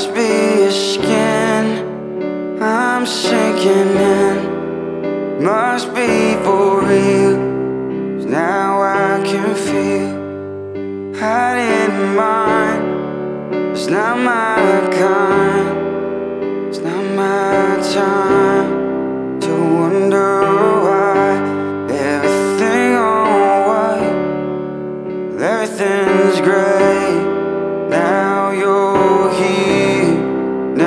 must be your skin I'm sinking in, must be for real, 'cause now I can feel. Hiding mine, it's not my kind, it's not my time to wonder why. Everything on white, everything's grey. Now you're here,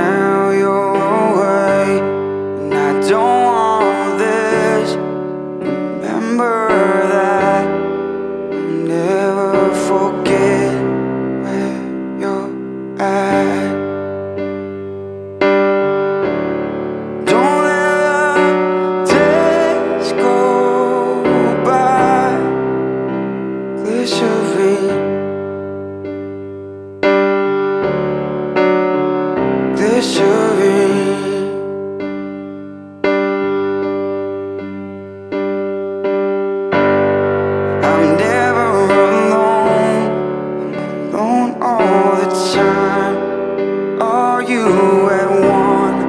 now you're away, and I don't want this. Remember that I'll never forget where you're at. Don't let days go by, glycerine. I'm never alone, I'm alone all the time. Are you at one,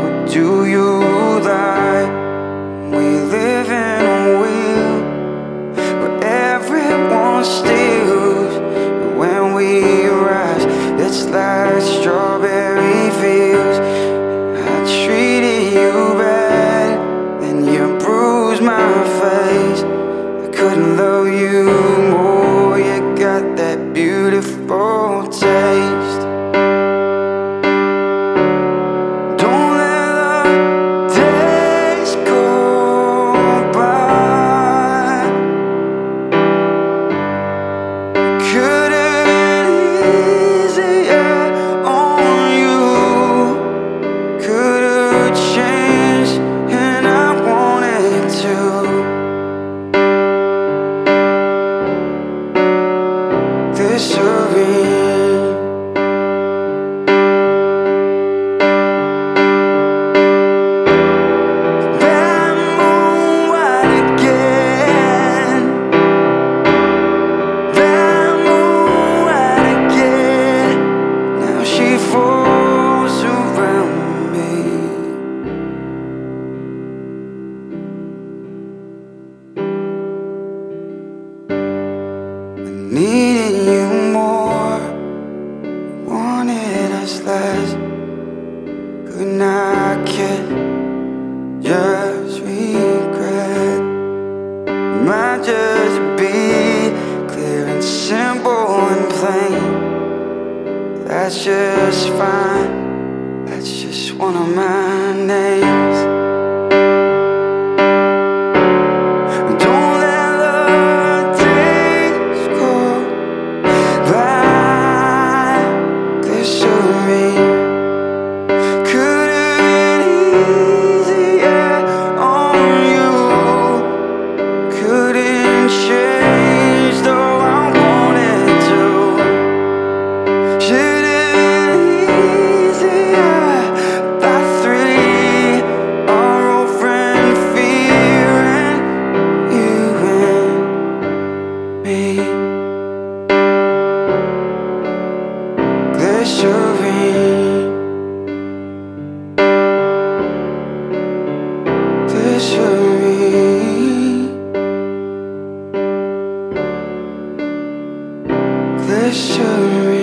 or do you lie? We live in a wheel where everyone steals, but when we rise, it's like strawberry fields. I treated you bad, and you bruised my face. I couldn't love you more, you got that beautiful taste. Don't let the days go by, could have been easier on you, could have changed, and I wanted to. Needed you more, wanted us less. Could not kiss, just regret. Might just be clear and simple and plain. That's just fine, that's just one of my names. Glycerine.